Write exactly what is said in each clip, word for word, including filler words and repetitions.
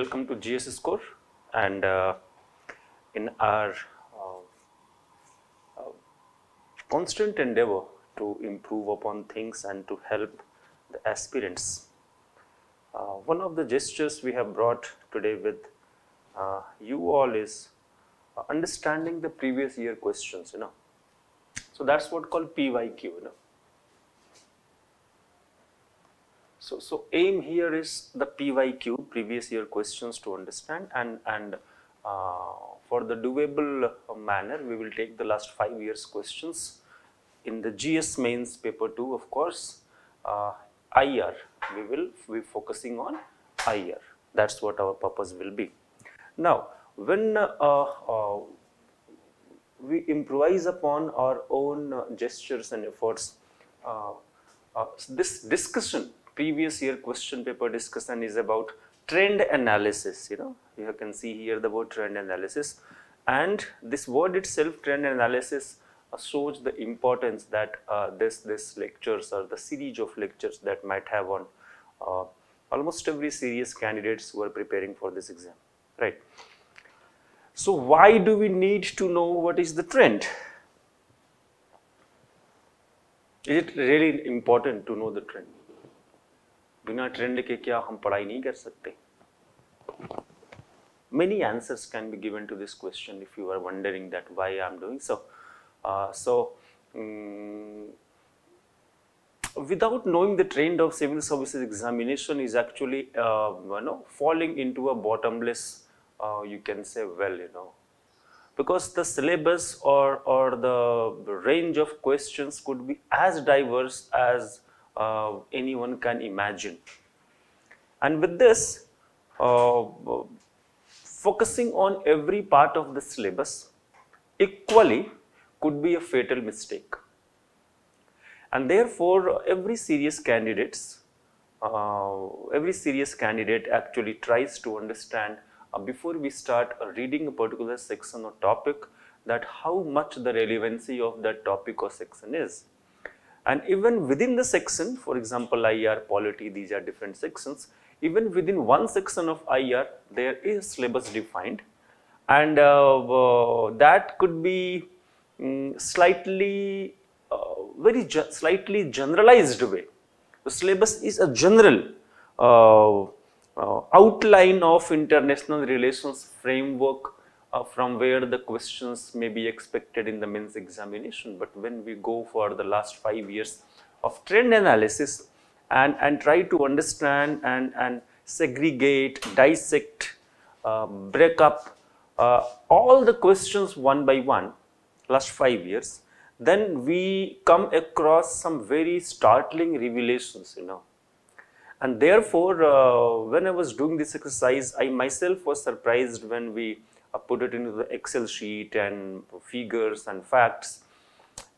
Welcome to G S Score, and uh, in our uh, uh, constant endeavor to improve upon things and to help the aspirants. Uh, one of the gestures we have brought today with uh, you all is uh, understanding the previous year questions, you know. So that's what called P Y Q, you know. So, so aim here is the P Y Q, previous year questions to understand, and, and uh, for the doable manner, we will take the last five years questions in the G S mains paper two, of course, uh, I R, we will be focusing on I R, that's what our purpose will be. Now, when uh, uh, we improvise upon our own uh, gestures and efforts, uh, uh, this discussion, previous year question paper discussion is about trend analysis, you know, you can see here the word trend analysis, and this word itself, trend analysis, uh, shows the importance that uh, this, this lectures or the series of lectures that might have on uh, almost every serious candidates who are preparing for this exam, right. So why do we need to know what is the trend? Is it really important to know the trend? बिना trend के क्या हम पढ़ाई नहीं कर सकते? Many answers can be given to this question if you are wondering that why I am doing so. Uh, so, um, without knowing the trend of civil services examination is actually uh, you know, falling into a bottomless, uh, you can say, well, you know, because the syllabus or, or the range of questions could be as diverse as Uh, anyone can imagine. And with this, uh, focusing on every part of the syllabus equally could be a fatal mistake. And therefore, every serious candidates, uh, every serious candidate actually tries to understand uh, before we start uh, reading a particular section or topic, that how much the relevancy of that topic or section is. And even within the section, for example, I R, polity, these are different sections. Even within one section of I R, there is syllabus defined, and uh, uh, that could be um, slightly, uh, very ge slightly generalized way. The syllabus is a general uh, uh, outline of international relations framework Uh, from where the questions may be expected in the mains examination. But when we go for the last five years of trend analysis and, and try to understand and, and segregate, dissect, uh, break up uh, all the questions one by one, last five years, then we come across some very startling revelations, you know. And therefore, uh, when I was doing this exercise, I myself was surprised when we I put it into the Excel sheet and figures and facts,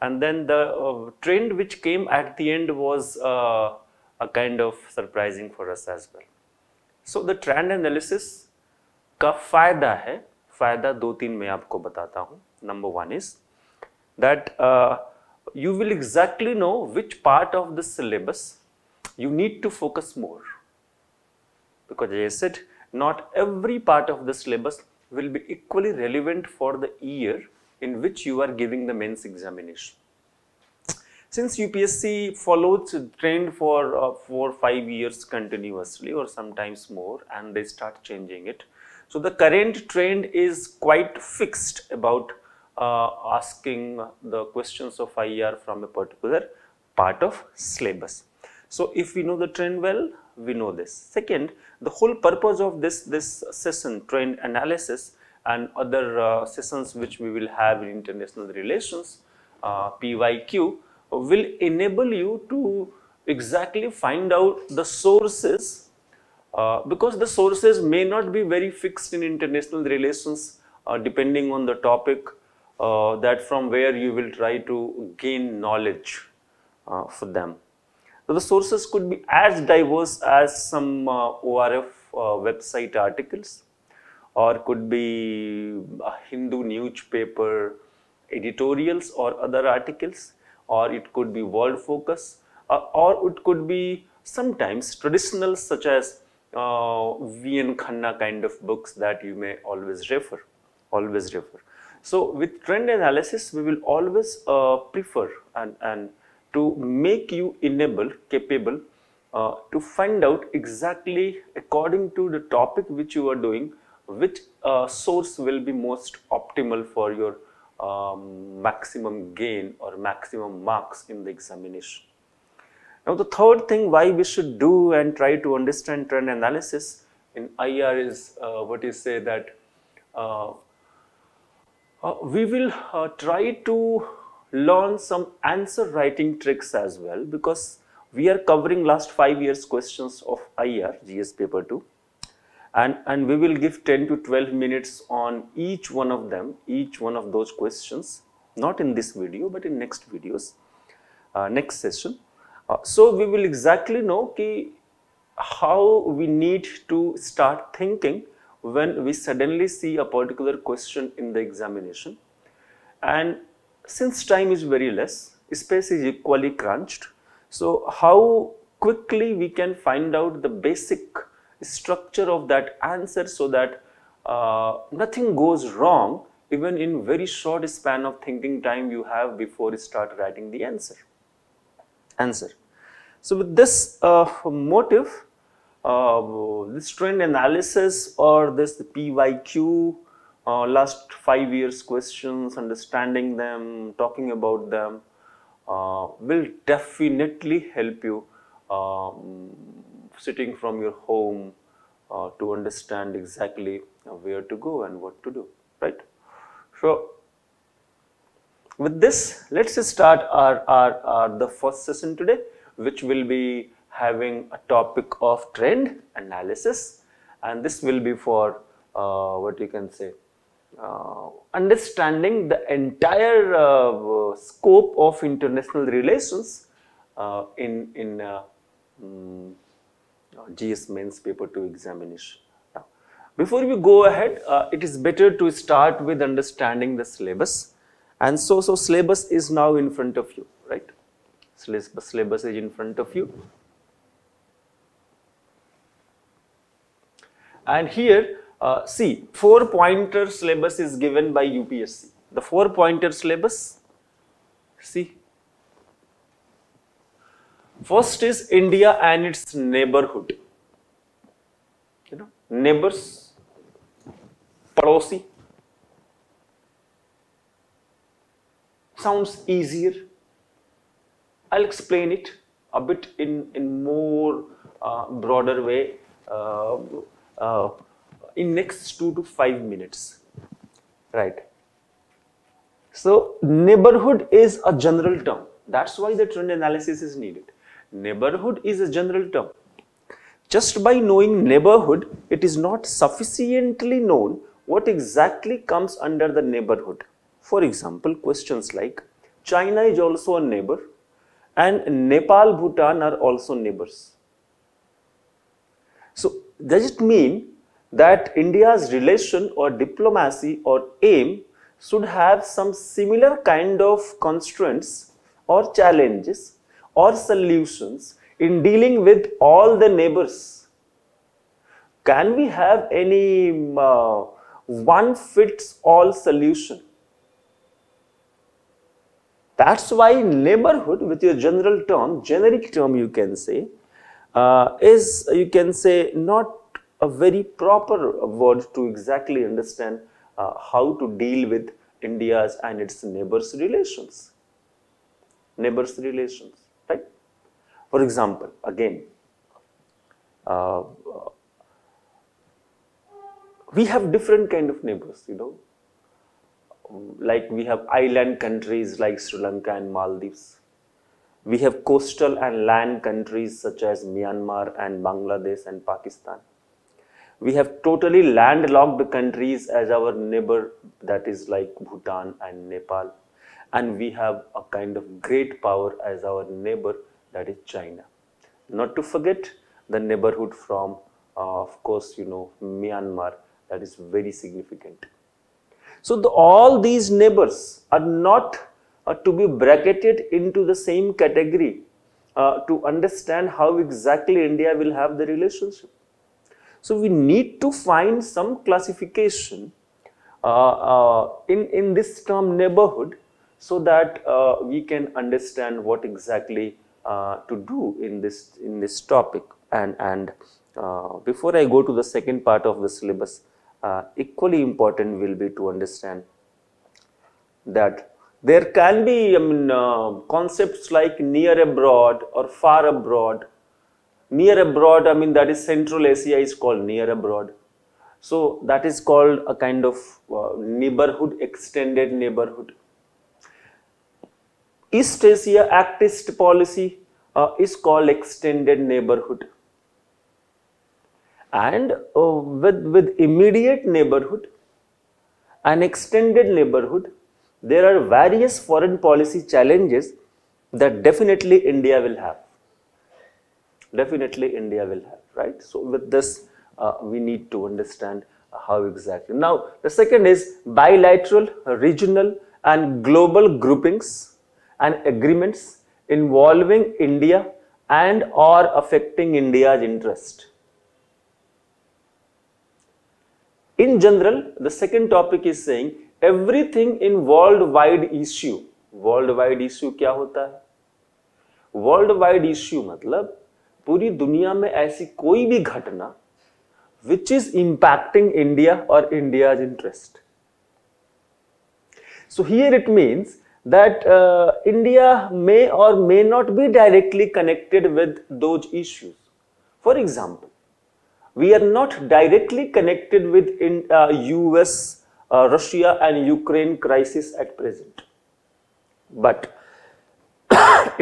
and then the uh, trend which came at the end was uh, a kind of surprising for us as well. So the trend analysis ka fayda hai, fayda do teen mein aapko batata hun. Number one is that uh, you will exactly know which part of the syllabus you need to focus more, because as I said, not every part of the syllabus will be equally relevant for the year in which you are giving the mains examination. Since U P S C follows trend for uh, four, five years continuously or sometimes more, and they start changing it. So the current trend is quite fixed about uh, asking the questions of I R from a particular part of syllabus. So if we know the trend well, we know this. Second, the whole purpose of this, this session, trend analysis and other uh, sessions which we will have in international relations, uh, P Y Q, will enable you to exactly find out the sources, uh, because the sources may not be very fixed in international relations, uh, depending on the topic, uh, that from where you will try to gain knowledge uh, for them. So the sources could be as diverse as some uh, O R F uh, website articles, or could be a Hindu newspaper editorials or other articles, or it could be World Focus, uh, or it could be sometimes traditional such as uh, V N Khanna kind of books that you may always refer, always refer. So with trend analysis, we will always uh, prefer and, and to make you enable, capable uh, to find out exactly according to the topic which you are doing, which uh, source will be most optimal for your um, maximum gain or maximum marks in the examination. Now, the third thing why we should do and try to understand trend analysis in I R is uh, what you say that uh, uh, we will uh, try to learn some answer writing tricks as well, because we are covering last five years questions of I R, G S paper two, and, and we will give ten to twelve minutes on each one of them, each one of those questions, not in this video, but in next videos, uh, next session. Uh, so we will exactly know ki how we need to start thinking when we suddenly see a particular question in the examination. And since time is very less, space is equally crunched, so how quickly we can find out the basic structure of that answer so that uh, nothing goes wrong even in very short span of thinking time you have before you start writing the answer. answer. So with this uh, motive, uh, this trend analysis or this the P Y Q, Uh, last five years questions, understanding them, talking about them uh, will definitely help you um, sitting from your home uh, to understand exactly where to go and what to do, right? So with this, let's start our, our, our the first session today, which will be having a topic of trend analysis, and this will be for uh, what you can say Uh, understanding the entire uh, scope of international relations uh, in, in uh, um, G S Mains paper two examination. Now, before we go ahead, uh, it is better to start with understanding the syllabus, and so, so syllabus is now in front of you, right? Syllabus, syllabus is in front of you. And here, Uh, see, four-pointer syllabus is given by U P S C. The four-pointer syllabus, see, first is India and its neighborhood, you know, neighbors, padosi, sounds easier. I'll explain it a bit in, in more uh, broader way. Uh, uh, in next two to five minutes, right? So neighborhood is a general term. That's why the trend analysis is needed. Neighborhood is a general term. Just by knowing neighborhood, it is not sufficiently known what exactly comes under the neighborhood. For example, questions like China is also a neighbor and Nepal, Bhutan are also neighbors. So does it mean that India's relation or diplomacy or aim should have some similar kind of constraints or challenges or solutions in dealing with all the neighbors? Can we have any uh, one-fits-all solution? That's why neighborhood, with your general term, generic term you can say, uh, is you can say not a very proper word to exactly understand uh, how to deal with India's and its neighbors' relations, neighbors' relations, right? For example, again, uh, we have different kind of neighbors, you know, like we have island countries like Sri Lanka and Maldives. We have coastal and land countries such as Myanmar and Bangladesh and Pakistan. We have totally landlocked countries as our neighbor, that is like Bhutan and Nepal. And we have a kind of great power as our neighbor, that is China. Not to forget the neighborhood from, uh, of course, you know, Myanmar, that is very significant. So the, all these neighbors are not uh, to be bracketed into the same category uh, to understand how exactly India will have the relationship. So we need to find some classification uh, uh, in, in this term neighborhood, so that uh, we can understand what exactly uh, to do in this, in this topic. And, and uh, before I go to the second part of the syllabus, uh, equally important will be to understand that there can be I mean, uh, concepts like near abroad or far abroad. Near abroad, I mean, that is Central Asia is called near abroad. So that is called a kind of uh, neighborhood, extended neighborhood. East Asia Actist policy uh, is called extended neighborhood. And uh, with, with immediate neighborhood and extended neighborhood, there are various foreign policy challenges that definitely India will have, definitely India will have, right? So with this, uh, we need to understand how exactly. Now, the second is bilateral, regional and global groupings and agreements involving India and or affecting India's interest. In general, the second topic is saying, everything in worldwide issue. Worldwide issue क्या होता है? Worldwide issue मतलब पूरी दुनिया में ऐसी कोई भी घटना which is impacting India or India's interest. So here it means that uh, India may or may not be directly connected with those issues. For example, we are not directly connected with in, uh, U S Uh, Russia and Ukraine crisis at present, but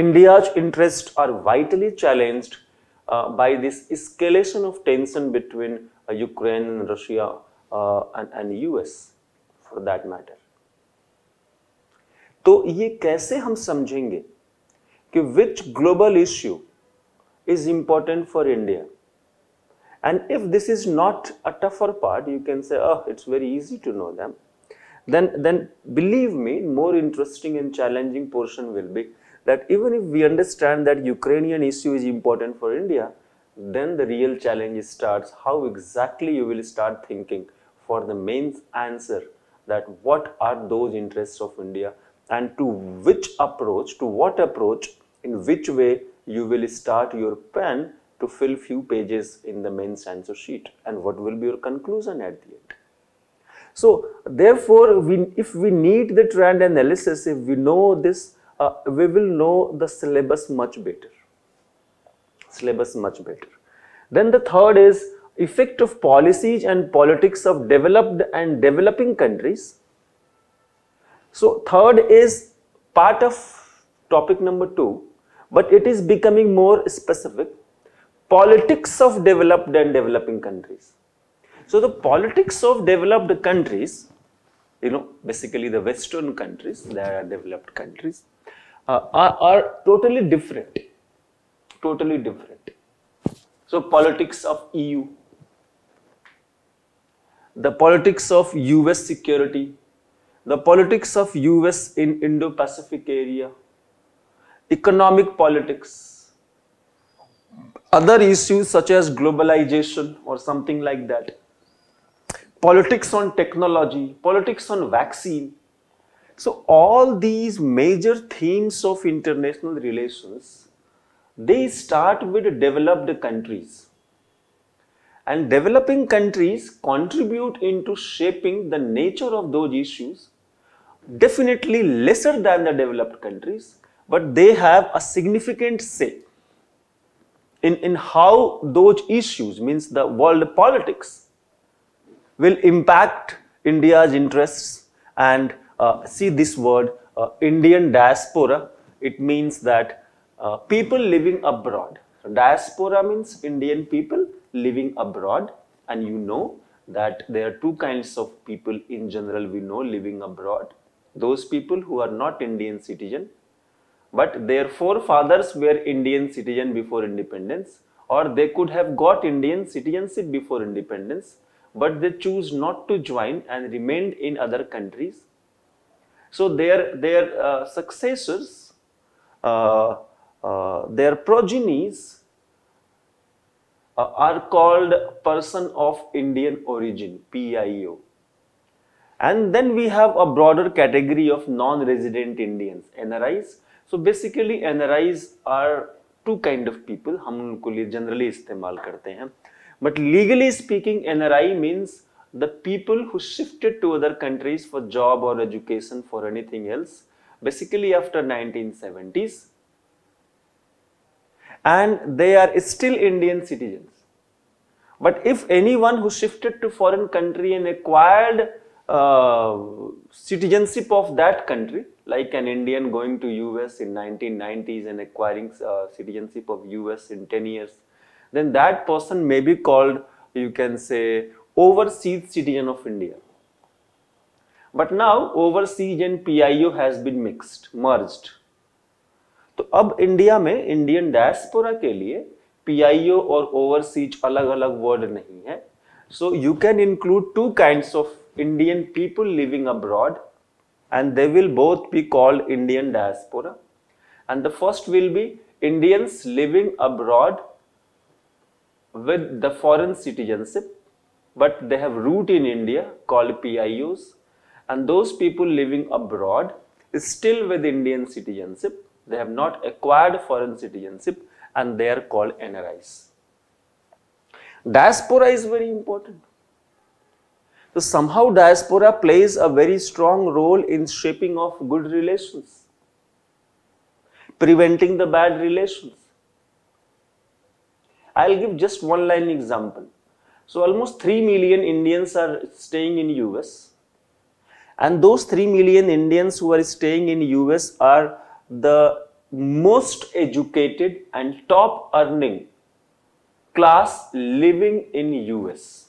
India's interests are vitally challenged uh, by this escalation of tension between uh, Ukraine and Russia uh, and, and U S for that matter. So, ये कैसे हम समझेंगे कि which global issue is important for India? And if this is not a tougher part, you can say, oh, it's very easy to know them. Then, then believe me, more interesting and challenging portion will be that even if we understand that Ukrainian issue is important for India, then the real challenge starts. How exactly you will start thinking for the main answer, that what are those interests of India and to which approach, to what approach, in which way you will start your pen to fill few pages in the main answer sheet, and what will be your conclusion at the end. So therefore, we, if we need the trend analysis, if we know this, uh, we will know the syllabus much better, syllabus much better. Then the third is effect of policies and politics of developed and developing countries. So third is part of topic number two, but it is becoming more specific. Politics of developed and developing countries. So the politics of developed countries, you know, basically the Western countries, there are developed countries, uh, are, are totally different, totally different. So politics of E U, the politics of U S security, the politics of U S in Indo-Pacific area, economic politics, other issues such as globalization or something like that, politics on technology, politics on vaccine. So all these major themes of international relations, they start with developed countries. And developing countries contribute into shaping the nature of those issues, definitely lesser than the developed countries, but they have a significant say In, in how those issues, means the world politics, will impact India's interests. And uh, see this word, uh, Indian diaspora, it means that uh, people living abroad. Diaspora means Indian people living abroad, and you know that there are two kinds of people in general we know living abroad. Those people who are not Indian citizen, but their forefathers were Indian citizens before independence, or they could have got Indian citizenship before independence, but they choose not to join and remained in other countries. So their, their uh, successors, uh, uh, their progenies uh, are called Person of Indian Origin, P I O. And then we have a broader category of non-resident Indians, N R Is. So basically N R Is are two kind of people, hum unko liye generally istemal karte hain. But legally speaking, N R I means the people who shifted to other countries for job or education, for anything else, basically after nineteen seventies, and they are still Indian citizens. But if anyone who shifted to foreign country and acquired uh, citizenship of that country, like an Indian going to U S in nineteen nineties and acquiring uh, citizenship of U S in ten years, then that person may be called, you can say, overseas citizen of India. But now overseas and P I O has been mixed, merged. तो अब India में Indian diaspora के लिए P I O और overseas अलग-अलग word नहीं है. So you can include two kinds of Indian people living abroad, and they will both be called Indian diaspora. And the first will be Indians living abroad with the foreign citizenship, but they have root in India, called P I Os. And those people living abroad is still with Indian citizenship, they have not acquired foreign citizenship, and they are called N R Is. Diaspora is very important. So somehow diaspora plays a very strong role in shaping of good relations, preventing the bad relations. I'll give just one line example. So almost three million Indians are staying in U S, and those three million Indians who are staying in U S are the most educated and top earning class living in U S.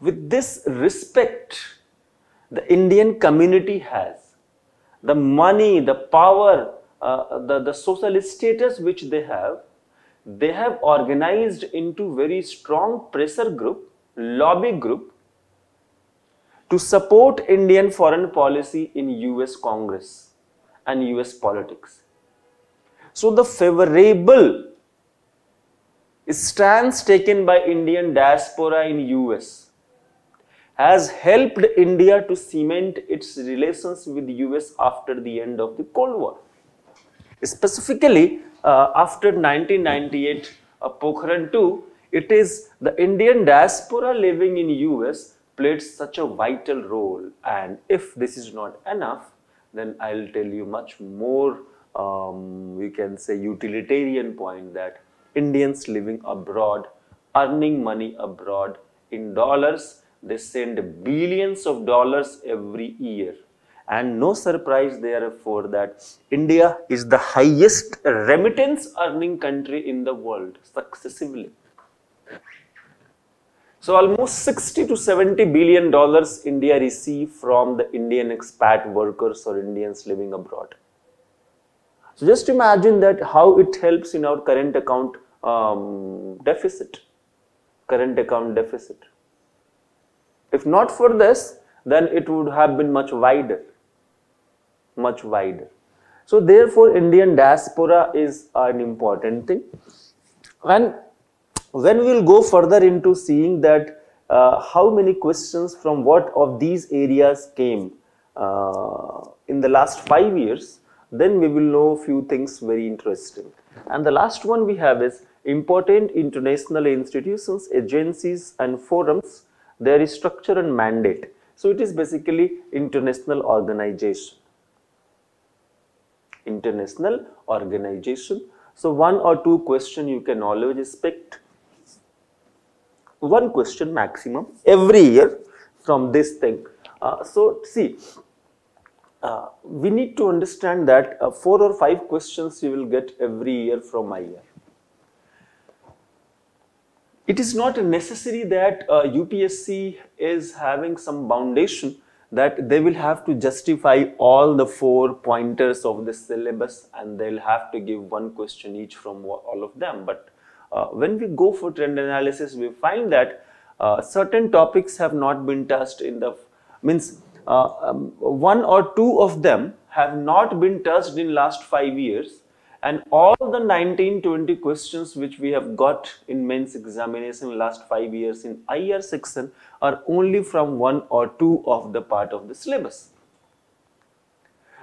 With this respect the Indian community has, the money, the power, uh, the, the social status which they have, they have organized into very strong pressure group, lobby group, to support Indian foreign policy in U S Congress and U S politics. So the favorable stance taken by Indian diaspora in U S has helped India to cement its relations with U S after the end of the Cold War. Specifically, Uh, after nineteen ninety-eight, uh, Pokhran two, it is the Indian diaspora living in U S played such a vital role. And if this is not enough, then I'll tell you much more, um, we can say, utilitarian point, that Indians living abroad, earning money abroad in dollars, they send billions of dollars every year. And no surprise therefore that India is the highest remittance earning country in the world successively. So almost sixty to seventy billion dollars India receive from the Indian expat workers or Indians living abroad. So just imagine that how it helps in our current account um, deficit, current account deficit. If not for this, then it would have been much wider. much wider. So therefore Indian diaspora is an important thing. And when we will go further into seeing that uh, how many questions from what of these areas came uh, in the last five years, then we will know few things very interesting. And the last one we have is important international institutions, agencies and forums, their structure and mandate. So it is basically international organization. International organization. So one or two question you can always expect. One question maximum every year from this thing. Uh, so see, uh, we need to understand that uh, four or five questions you will get every year from I R. It is not necessary that uh, U P S C is having some foundation that they will have to justify all the four pointers of the syllabus and they'll have to give one question each from all of them. But uh, when we go for trend analysis, we find that uh, certain topics have not been touched in the, means uh, um, one or two of them have not been touched in last five years And all the nineteen, twenty questions which we have got in mains examination last five years in I R section are only from one or two of the part of the syllabus.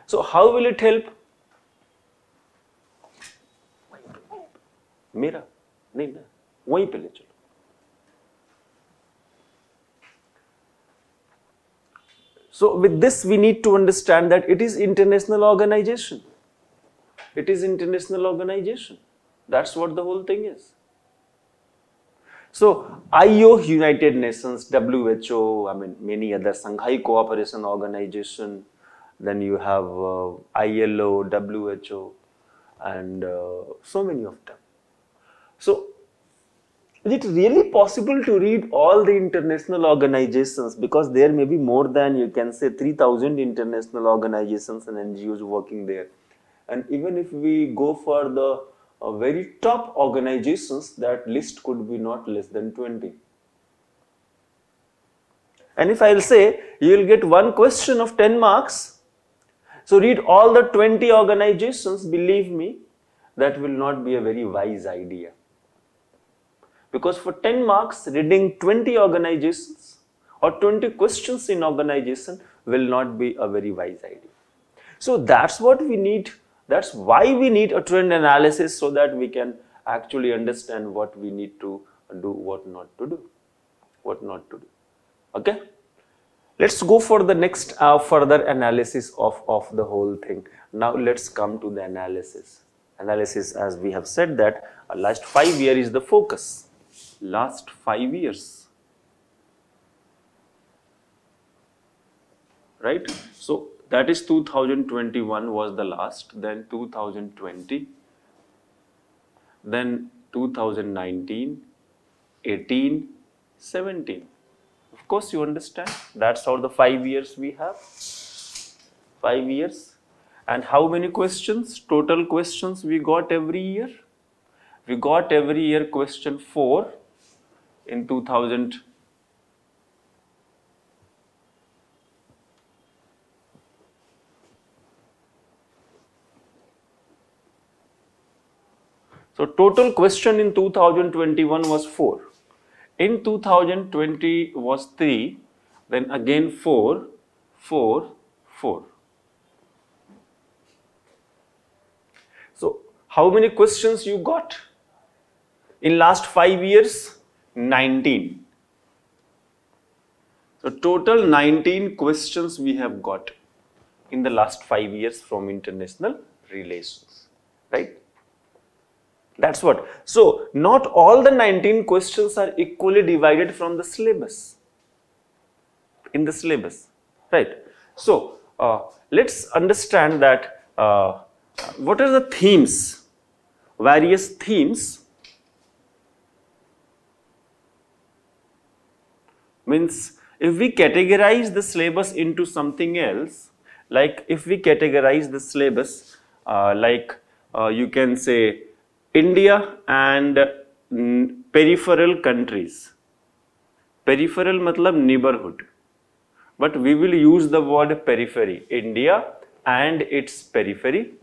So how will it help? Mera, nahi na, wahi pe le chalo. So with this we need to understand that it is international organization. It is international organization. That's what the whole thing is. So I O, United Nations, W H O, I mean many other Shanghai Cooperation Organization, then you have uh, I L O, W H O, and uh, so many of them. So is it really possible to read all the international organizations, because there may be more than, you can say, three thousand international organizations and N G Os working there. And even if we go for the uh, very top organizations, that list could be not less than twenty. And if I will say, you will get one question of ten marks, so read all the twenty organizations, believe me, that will not be a very wise idea. Because for ten marks, reading twenty organizations or twenty questions in organization will not be a very wise idea. So that's what we need. That's why we need a trend analysis, so that we can actually understand what we need to do, what not to do, what not to do. Okay. Let's go for the next uh, further analysis of, of the whole thing. Now let's come to the analysis. Analysis, as we have said that uh, last five years is the focus. Last five years. Right. So that is two thousand twenty-one was the last, then two thousand twenty, then two thousand nineteen, eighteen, seventeen. Of course, you understand, that's how the five years we have, five years. And how many questions, total questions we got every year? We got every year question four in two thousand twenty. So total question in two thousand twenty-one was four, in two thousand twenty was three, then again four, four, four. So how many questions you got in last five years? nineteen. So total nineteen questions we have got in the last five years from international relations, right? That's what. So not all the nineteen questions are equally divided from the syllabus, in the syllabus, right? So uh, let's understand that uh, what are the themes, various themes, means if we categorize the syllabus into something else, like if we categorize the syllabus uh, like uh, you can say India and mm, peripheral countries. Peripheral matlab neighborhood, but we will use the word periphery. India and its periphery,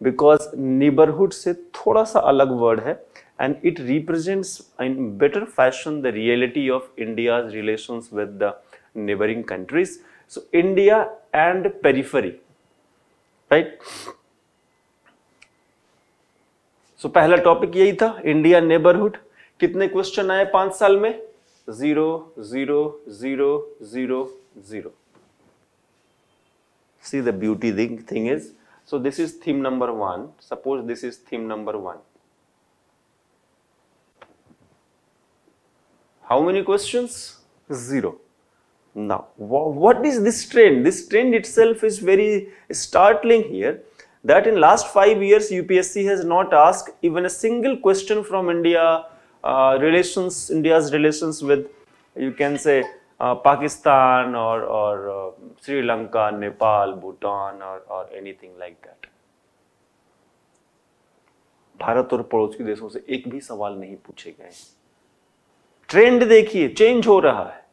because neighborhood se thoda sa alag word hai, and it represents in better fashion the reality of India's relations with the neighboring countries. So India and periphery, right? So पहला topic यही था, India neighbourhood. कितने question आए पांच साल में? Zero, zero, zero, zero, zero. See the beauty thing is, so this is theme number one. Suppose this is theme number one. How many questions? Zero. Now, what is this trend? This trend itself is very startling here, that in last five years U P S C has not asked even a single question from India, uh, relations, India's relations with, you can say, uh, Pakistan or, or uh, Sri Lanka, Nepal, Bhutan, or, or anything like that. Bharat और पड़ोस के देशों से एक भी सवाल नहीं पूछे गए. Trend देखिए, change हो रहा है.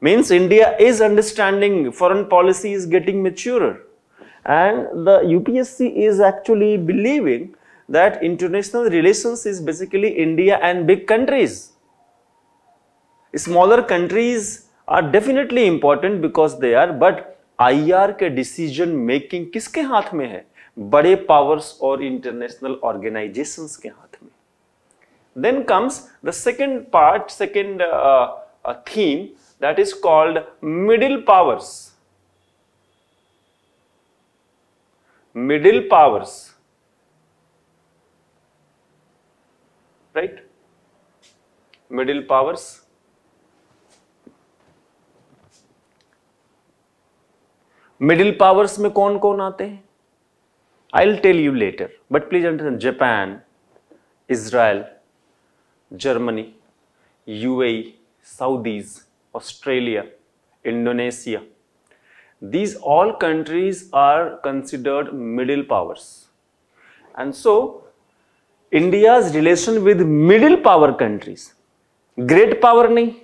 Means India is understanding, foreign policy is getting maturer. And the U P S C is actually believing that international relations is basically India and big countries. Smaller countries are definitely important because they are, but I R के decision making किसके हाथ में है? बड़े powers और international organizations के हाथ में. Then comes the second part, second uh, uh, theme that is called middle powers. Middle powers, right? Middle powers. Middle powers में कौन कौन आते हैं? I'll tell you later. But please understand, Japan, Israel, Germany, U A E, Saudis, Australia, Indonesia. These all countries are considered middle powers. And so, India's relation with middle power countries, great power nahi,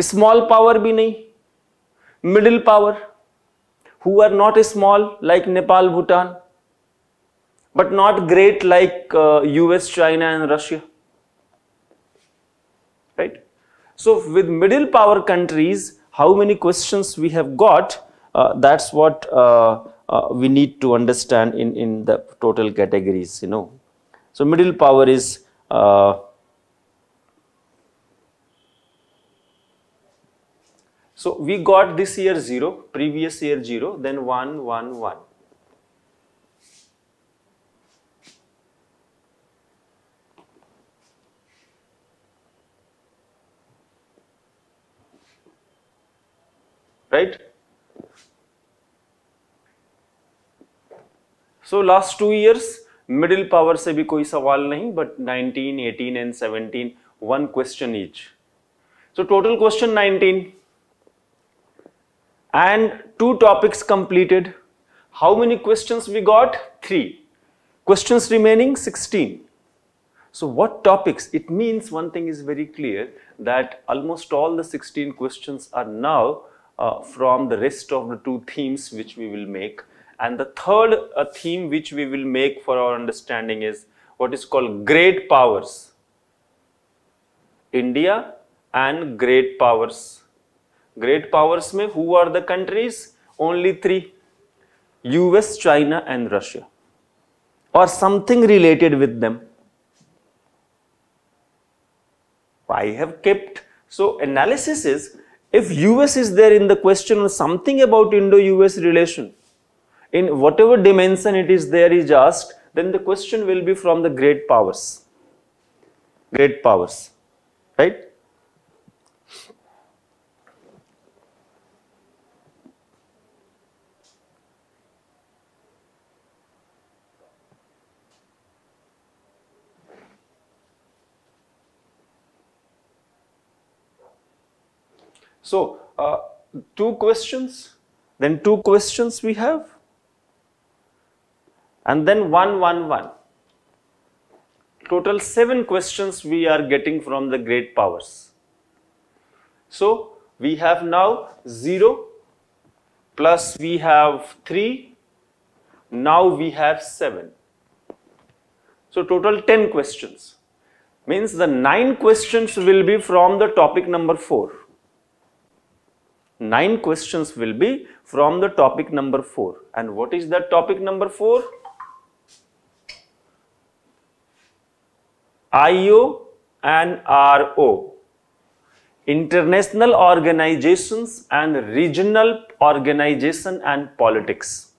small power bhi nahi, middle power who are not small like Nepal, Bhutan, but not great like uh, U S, China and Russia, right? So with middle power countries, how many questions we have got, uh, that's what uh, uh, we need to understand in, in the total categories, you know. So middle power is uh, so we got this year zero, previous year zero, then one, one, one. Right? So last two years, middle power se bhi koi sawal nahi, but nineteen, eighteen and seventeen, one question each. So total question nineteen. And two topics completed. How many questions we got? Three. Questions remaining? sixteen. So what topics? It means one thing is very clear that almost all the sixteen questions are now uh, from the rest of the two themes which we will make. And the third uh, theme which we will make for our understanding is what is called great powers. India and great powers. Great powers में who are the countries? Only three, U S, China and Russia, or something related with them. I have kept, so analysis is, if U S is there in the question, something about Indo-U S relation, in whatever dimension it is there is asked, then the question will be from the great powers, great powers, right? So, uh, two questions, then two questions we have, and then one, one, one. Total seven questions we are getting from the great powers. So, we have now zero, plus we have three, now we have seven. So, total ten questions. Means the nine questions will be from the topic number four. Nine questions will be from the topic number four. And what is that topic number four? I O and R O. International organizations and regional organization and politics.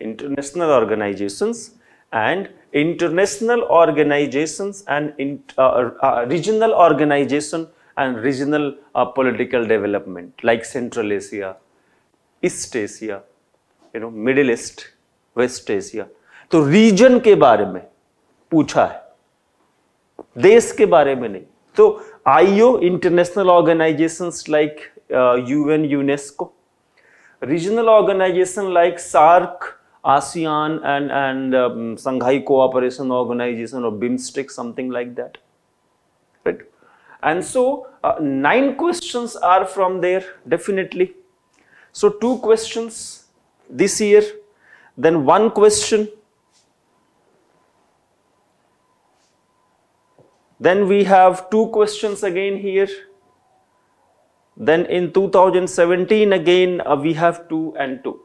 International organizations and international organizations and in, uh, uh, regional organization and regional uh, political development like Central Asia, East Asia, you know, Middle East, West Asia. तो region के बारे में पूछा है, देश के बारे में नहीं. तो I O international organizations like uh, U N, UNESCO, regional organization like SARC, ASEAN and, and um, Shanghai Cooperation Organization or BIMSTIC, something like that, right? And so, uh, nine questions are from there, definitely. So, two questions this year, then one question, Then we have two questions again here. Then in two thousand seventeen again uh, we have two and two.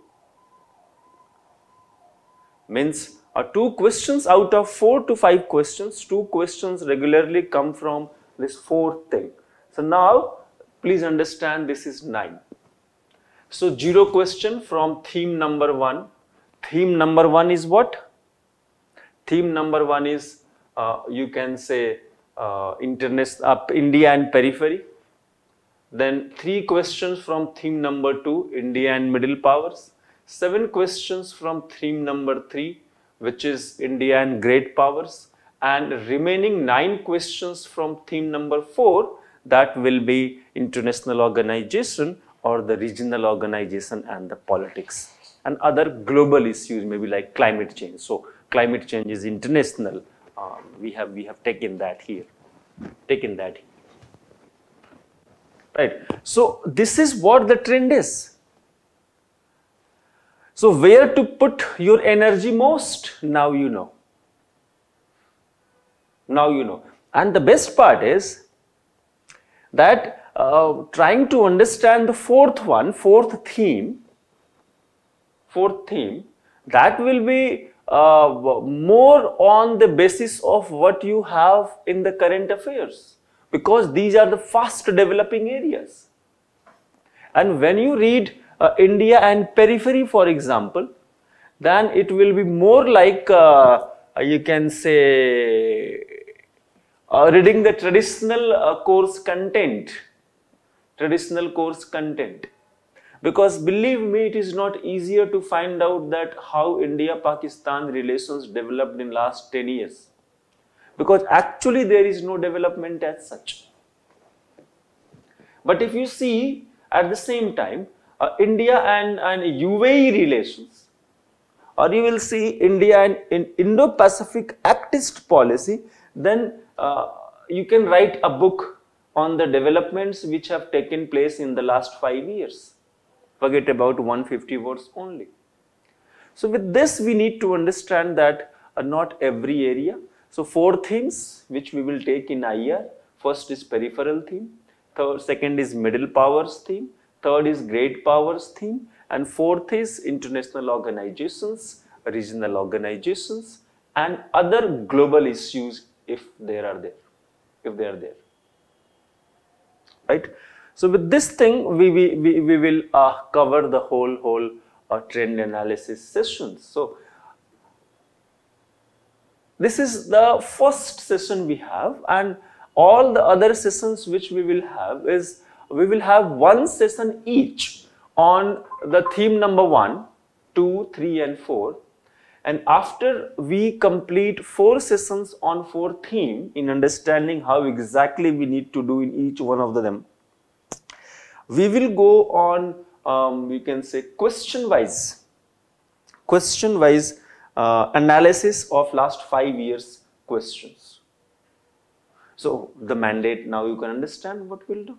Means uh, two questions out of four to five questions, two questions regularly come from this fourth thing. So now please understand this is nine. So zero question from theme number one. Theme number one is what? Theme number one is uh, you can say uh, international uh, India and periphery. Then three questions from theme number two, India and middle powers. Seven questions from theme number three, which is India and great powers. And remaining nine questions from theme number four, that will be international organization or the regional organization and the politics. And other global issues, maybe like climate change. So climate change is international. Um, we have we have taken that here, taken that here. Right. So this is what the trend is. So where to put your energy most? Now you know. Now you know. And the best part is that uh, trying to understand the fourth one, fourth theme, fourth theme, that will be uh, more on the basis of what you have in the current affairs. Because these are the fast developing areas. And when you read uh, India and periphery, for example, then it will be more like uh, you can say uh, reading the traditional uh, course content, traditional course content. Because believe me, it is not easier to find out that how India-Pakistan relations developed in last ten years. Because actually there is no development as such. But if you see at the same time uh, India and, and U A E relations, or you will see India and in Indo-Pacific actist policy, then uh, you can write a book on the developments which have taken place in the last five years. Forget about one hundred fifty words only. So with this we need to understand that uh, not every area. So four themes which we will take in I R. First is peripheral theme, third, second is middle powers theme, third is great powers theme, and fourth is international organizations, regional organizations, and other global issues if there are there, if they are there, right? So with this thing we, we, we, we will uh, cover the whole, whole uh, trend analysis sessions. So this is the first session we have, and all the other sessions which we will have is, we will have one session each on the theme number one, two, three and four. And after we complete four sessions on four themes in understanding how exactly we need to do in each one of them, we will go on, um, you can say question wise, question wise. Uh, analysis of last five years questions. So the mandate now you can understand what we'll do.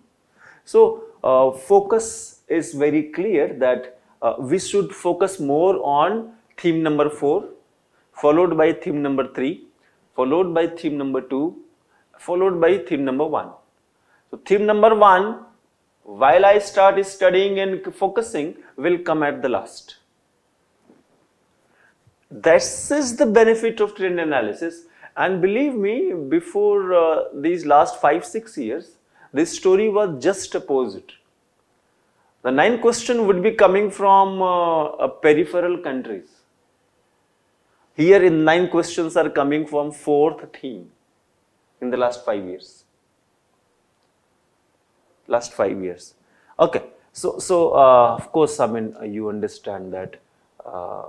So uh, focus is very clear that uh, we should focus more on theme number four, followed by theme number three, followed by theme number two, followed by theme number one. So theme number one, while I start studying and focusing, will come at the last. This is the benefit of trend analysis, and believe me, before uh, these last five six years, this story was just opposite. The nine question would be coming from uh, uh, peripheral countries. Here in nine questions are coming from fourth theme in the last five years. Last five years. Okay, so, so uh, of course, I mean, you understand that. Uh,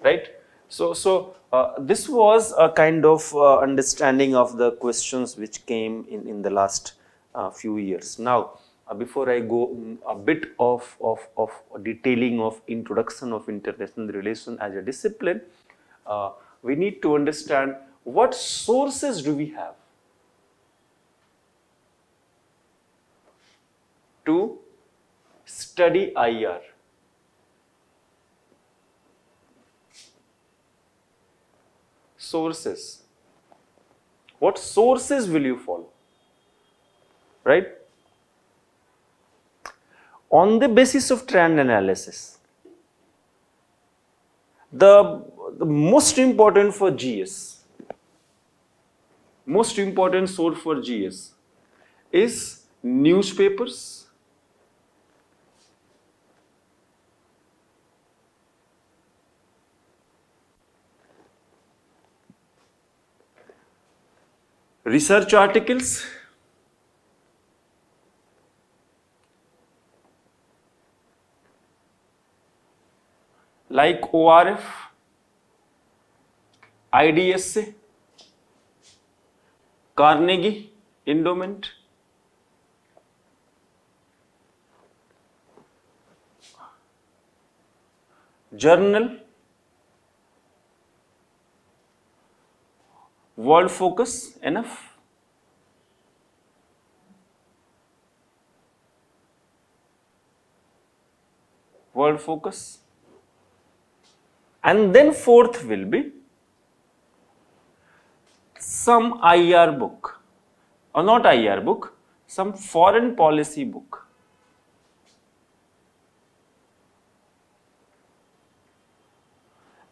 Right. So, so uh, this was a kind of uh, understanding of the questions which came in, in the last uh, few years. Now, uh, before I go um, a bit of, of, of detailing of introduction of international relations as a discipline, uh, we need to understand what sources do we have. to study I R. Sources. What sources will you follow? Right? On the basis of trend analysis, the, the most important for G S, most important source for G S is newspapers, research articles, like O R F, I D S A, Carnegie Endowment, journal, World Focus, enough. World Focus. And then fourth will be some I R book, or not I R book, some foreign policy book.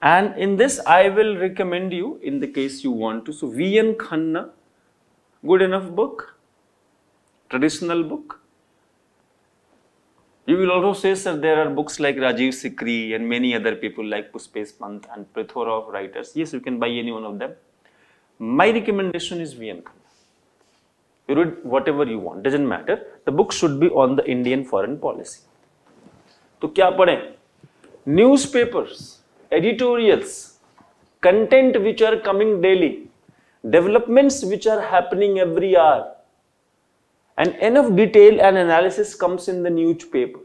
And in this, I will recommend you in the case you want to. So, V N Khanna, good enough book, traditional book. You will also say, sir, there are books like Rajiv Sikri and many other people like Pushpesh Pant and plethora of writers. Yes, you can buy any one of them. My recommendation is V N Khanna. You read whatever you want, doesn't matter. The book should be on the Indian foreign policy. So, kya padhe? Newspapers, editorials, content which are coming daily, developments which are happening every hour. And enough detail and analysis comes in the newspaper.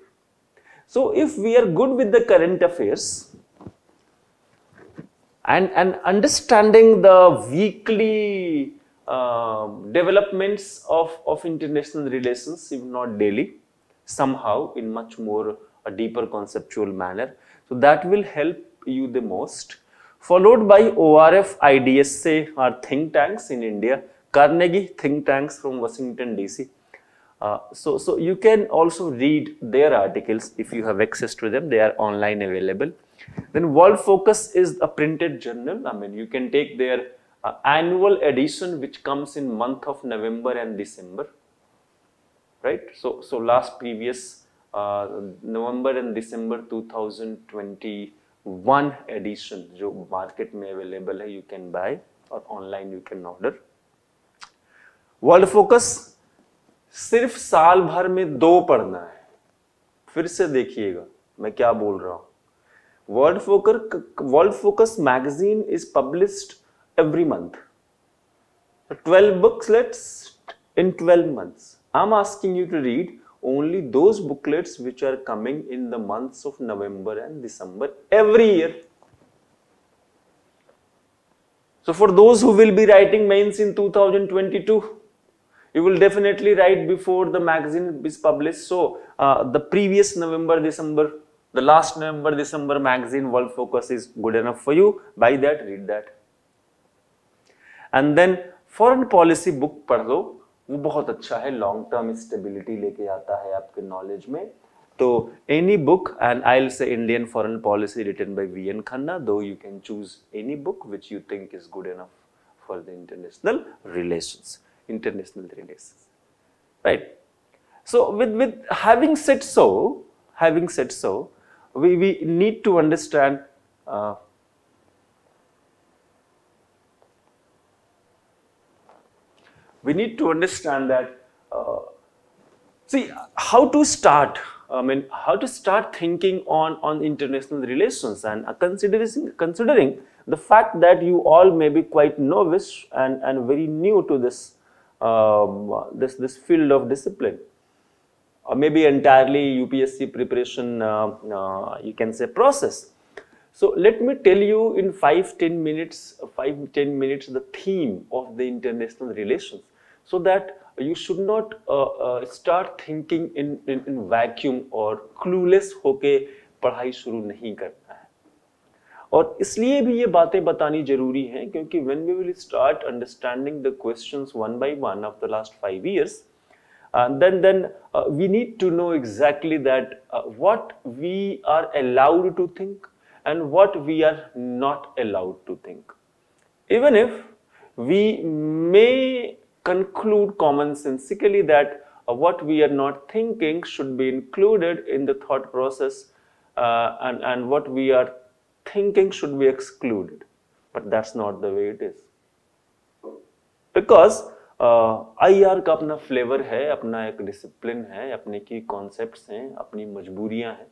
So if we are good with the current affairs and, and understanding the weekly uh, developments of, of international relations, if not daily, somehow in much more a deeper conceptual manner. So that will help you the most. Followed by O R F, I D S A are think tanks in India, Carnegie think tanks from Washington D C. Uh, so, so you can also read their articles if you have access to them. They are online available. Then World Focus is a printed journal. I mean, you can take their uh, annual edition, which comes in month of November and December, right? So, so last previous uh, November and December two thousand twenty-one edition, jo market mein available hai, you can buy, or online you can order. World focus सिर्फ साल भर में दो पढ़ना है, फिर से देखिएगा मैं क्या बोल रहा हूं. World focus world focus magazine is published every month, twelve booklets in twelve months. I am asking you to read only those booklets which are coming in the months of November and December every year. So for those who will be writing mains in two thousand twenty-two, you will definitely write before the magazine is published. So uh, the previous November, December, the last November, December magazine World Focus is good enough for you. Buy that, read that. And then foreign policy book पढ़ लो, वो बहुत अच्छा है, long term stability लेके आता है आपके knowledge में. So any book, and I'll say Indian foreign policy written by V N Khanna, though you can choose any book which you think is good enough for the international relations, international relations, right? So with, with having said so, having said so, we, we need to understand uh, we need to understand that uh, see how to start. I mean, how to start thinking on, on international relations, and uh, considering, considering the fact that you all may be quite novice and, and very new to this, um, this, this field of discipline, or maybe entirely U P S C preparation, uh, uh, you can say, process. So let me tell you in five to ten minutes, five to ten minutes the theme of the international relations, so that you should not uh, uh, start thinking in, in, in vacuum और clueless होके पढ़ाई शुरू नहीं करना है। और इसलिए भी ये बातें बतानी जरूरी हैं क्योंकि when we will start understanding the questions one by one of the last five years, and then then uh, we need to know exactly that uh, what we are allowed to think and what we are not allowed to think. Even if we may conclude commonsensically that uh, what we are not thinking should be included in the thought process uh, and, and what we are thinking should be excluded. But that's not the way it is. Because uh, I R का अपना flavor है, अपना एक discipline है, अपने की concepts हैं, अपनी मजबूरियां हैं।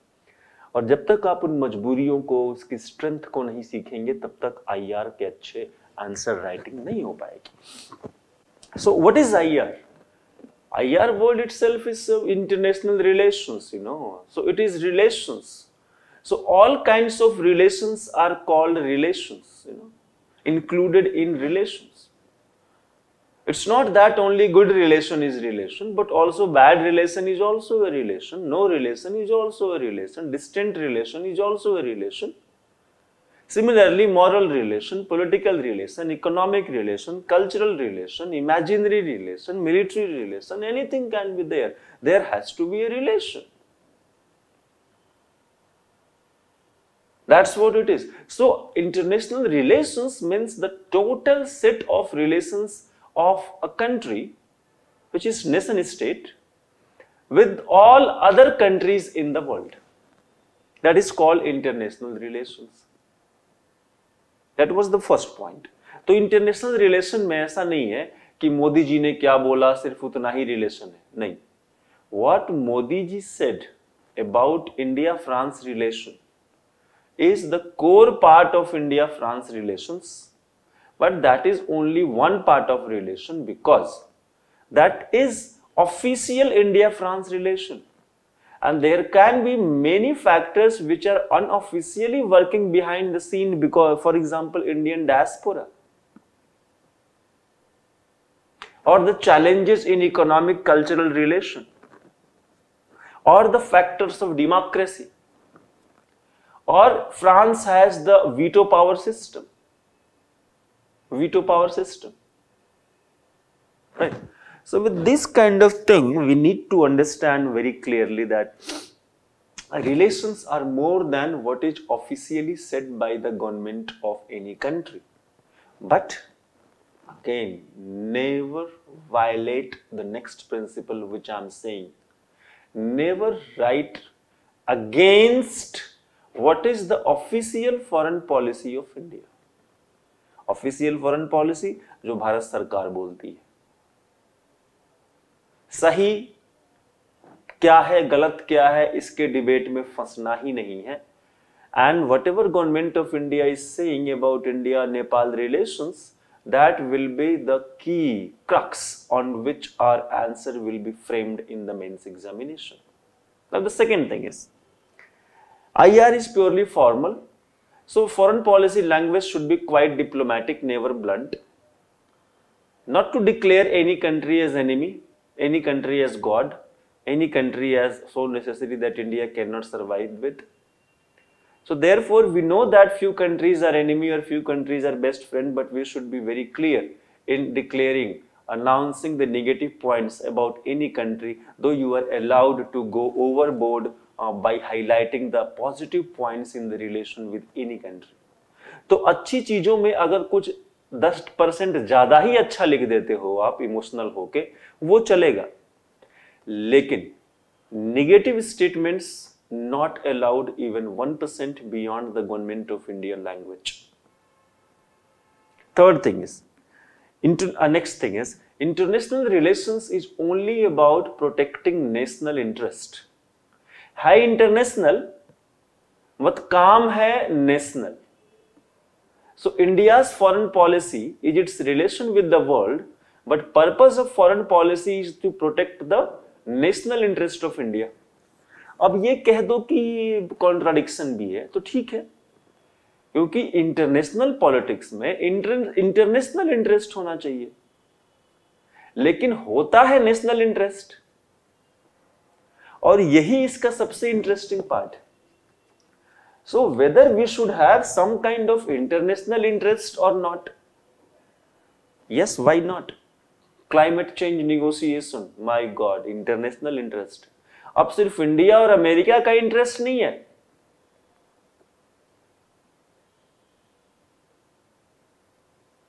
और जब तक आप उन मजबूरियों को, उसकी strength को नहीं सीखेंगे, तब तक I R के अच्छे answer writing नहीं हो पाएगी। So what is I R? I R word itself is uh, international relations, you know. So it is relations. So all kinds of relations are called relations, you know, included in relations. It's not that only good relation is relation, but also bad relation is also a relation. No relation is also a relation. Distant relation is also a relation. Similarly, moral relation, political relation, economic relation, cultural relation, imaginary relation, military relation, anything can be there. There has to be a relation. That's what it is. So, international relations means the total set of relations of a country, which is nation state, with all other countries in the world. That is called international relations. That was the first point. तो international relation में ऐसा नहीं है कि मोदी जी ने क्या बोला सिर्फ उतना ही relation है, नहीं। What Modi ji said about India-France relation is the core part of India-France relations, but that is only one part of relation because that is official India-France relation. And there can be many factors which are unofficially working behind the scene because, for example, Indian diaspora or the challenges in economic cultural relation or the factors of democracy or France has the veto power system, veto power system, right? So with this kind of thing, we need to understand very clearly that relations are more than what is officially said by the government of any country. But again, never violate the next principle which I am saying. Never write against what is the official foreign policy of India. Official foreign policy, जो भारत सरकार बोलती है. सही क्या है गलत क्या है इसके डिबेट में फंसना ही नहीं है and whatever government of India is saying about India-Nepal relations that will be the key crux on which our answer will be framed in the mains examination. Now the second thing is I R is purely formal, so foreign policy language should be quite diplomatic, never blunt, not to declare any country as enemy, any country as God, any country as so necessary that India cannot survive with. So therefore, we know that few countries are enemy or few countries are best friend, but we should be very clear in declaring, announcing the negative points about any country, though you are allowed to go overboard uh, by highlighting the positive points in the relation with any country. तो अच्छी चीजों में अगर कुछ ten percent ज़्यादा ही अच्छा लिख देते हो आप इमोशनल होके वो चलेगा लेकिन negative statements not allowed even one percent beyond the government of India language. Third thing is next thing is international relations is only about protecting national interest. है इंटरनेशनल मत काम है national. So India's foreign policy is its relation with the world, but purpose of foreign policy is to protect the national interest of India. अब ये कह दो कि contradiction भी है, तो ठीक है, क्योंकि international politics में international interest होना चाहिए, लेकिन होता है नेशनल इंटरेस्ट, और यही इसका सबसे interesting part. So whether we should have some kind of international interest और not, yes why not. Climate change negotiation, my God, international interest. अब सिर्फ इंडिया और अमेरिका का इंटरेस्ट नहीं है,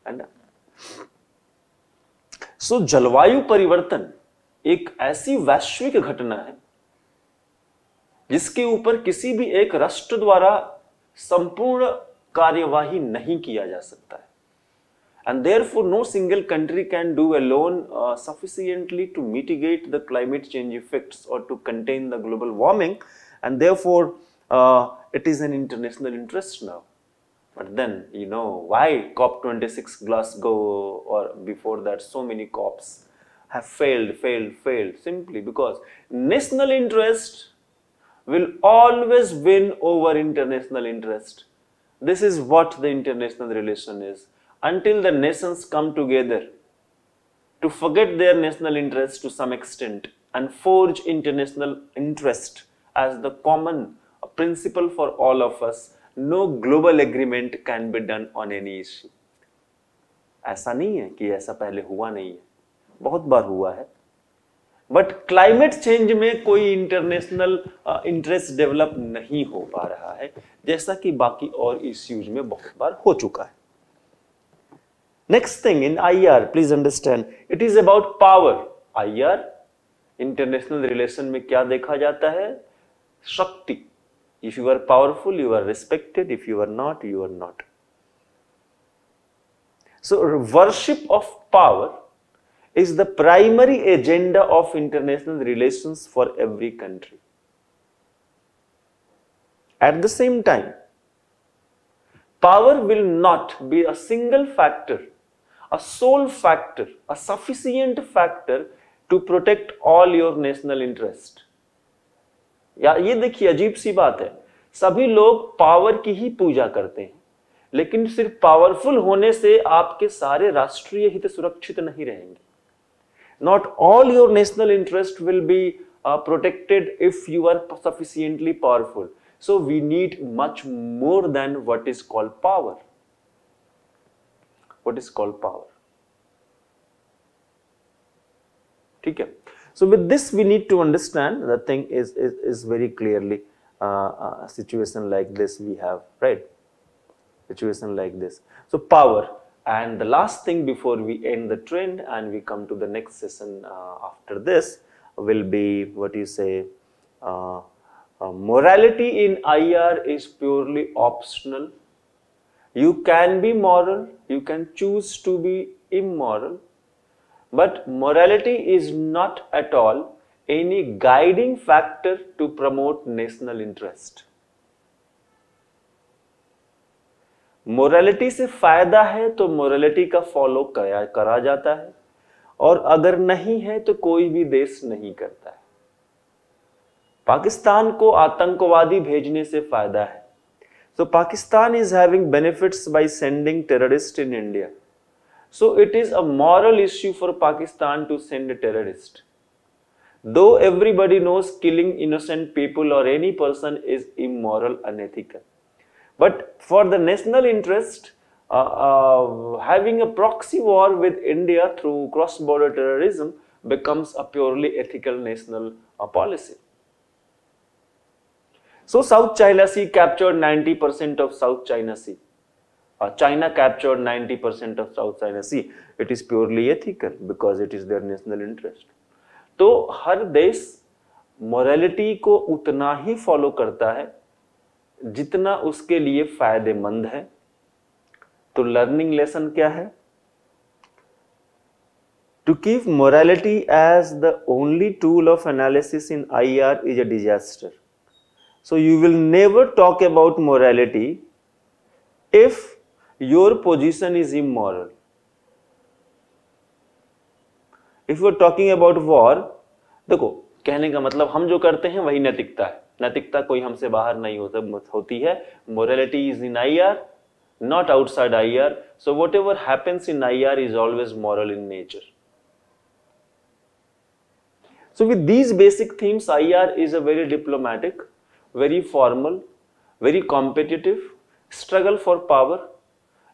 है ना। सो so, जलवायु परिवर्तन एक ऐसी वैश्विक घटना है जिसके ऊपर किसी भी एक राष्ट्र द्वारा संपूर्ण कार्यवाही नहीं किया जा सकता है, and therefore no single country can do alone uh, sufficiently to mitigate the climate change effects or to contain the global warming, and therefore uh, it is an international interest now. But then, you know, why COP twenty-six Glasgow, or before that so many COPs have failed, failed, failed, simply because national interest will always win over international interest. This is what the international relation is. Until the nations come together to forget their national interests to some extent and forge international interest as the common principle for all of us, no global agreement can be done on any issue. ऐसा नहीं है कि ऐसा पहले हुआ नहीं है, बहुत बार हुआ है, बट क्लाइमेट चेंज में कोई इंटरनेशनल इंटरेस्ट डेवलप नहीं हो पा रहा है, जैसा कि बाकी और इश्यूज में बहुत बार हो चुका है। Next thing in I R, please understand, it is about power. I R, international relation में क्या देखा जाता है? शक्ति. If you are powerful, you are respected. If you are not, you are not. So worship of power is the primary agenda of international relations for every country. At the same time, power will not be a single factor, a sole factor, a sufficient factor to protect all your national interest. या ये देखिए अजीब सी बात है, सभी लोग power की ही पूजा करते हैं, लेकिन सिर्फ पावरफुल होने से आपके सारे राष्ट्रीय हित सुरक्षित नहीं रहेंगे। Not all your national interest will be uh, protected if you are sufficiently powerful. So we need much more than what is called power. What is called power? ठीक है? So with this we need to understand the thing is is is very clearly uh, a situation like this we have, right? Situation like this. So power, and the last thing before we end the trend and we come to the next session uh, after this will be what you say. Uh, Uh, morality in I R is purely optional. You can be moral, you can choose to be immoral, but morality is not at all any guiding factor to promote national interest. Morality से फायदा है तो morality का follow करा, करा जाता है, और अगर नहीं है तो कोई भी देश नहीं करता है। पाकिस्तान को आतंकवादी भेजने से फायदा है, so Pakistan is having benefits by sending terrorists in India, so it is a moral issue for Pakistan to send a terrorist, though everybody knows killing innocent people or any person is immoral, unethical, but for the national interest uh, uh, having a proxy war with India through cross-border terrorism becomes a purely ethical national uh, policy. So South China Sea captured ninety percent of South China Sea. Uh, China captured ninety percent of South China Sea. It is purely ethical because it is their national interest. तो हर देश morality को उतना ही follow करता है जितना उसके लिए फायदेमंद है। तो learning lesson क्या है? To keep morality as the only tool of analysis in I R is a disaster. So you will never talk about morality if your position is immoral. If you are talking about war, देखो कहने का मतलब हम जो करते हैं वही नैतिकता है, नैतिकता कोई हमसे बाहर नहीं होती है। Morality is in I R, not outside I R. So whatever happens in I R is always moral in nature. So with these basic themes, I R is a very diplomatic, very formal, very competitive struggle for power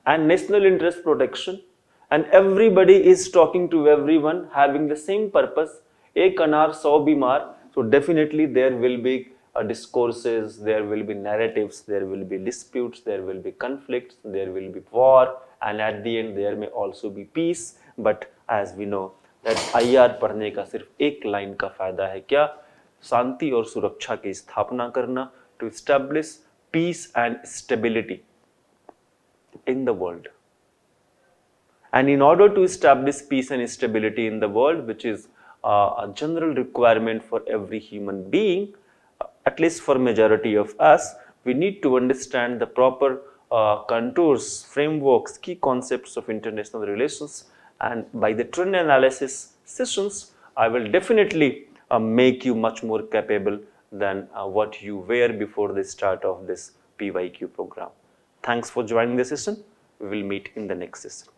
and national interest protection, and everybody is talking to everyone, having the same purpose, ek anar sau bimar. So definitely there will be uh, discourses, there will be narratives, there will be disputes, there will be conflicts, there will be war, and at the end there may also be peace. But as we know that I R पढ़ने का सिर्फ एक line का फायदा है क्या? शांति और सुरक्षा की स्थापना करना, to establish peace and stability in the world. And in order to establish peace and stability in the world, which is uh, a general requirement for every human being, at least for majority of us, we need to understand the proper uh, contours, frameworks, key concepts of international relations. And by the trend analysis sessions, I will definitely uh, make you much more capable than uh, what you were before the start of this P Y Q program. Thanks for joining the session. We will meet in the next session.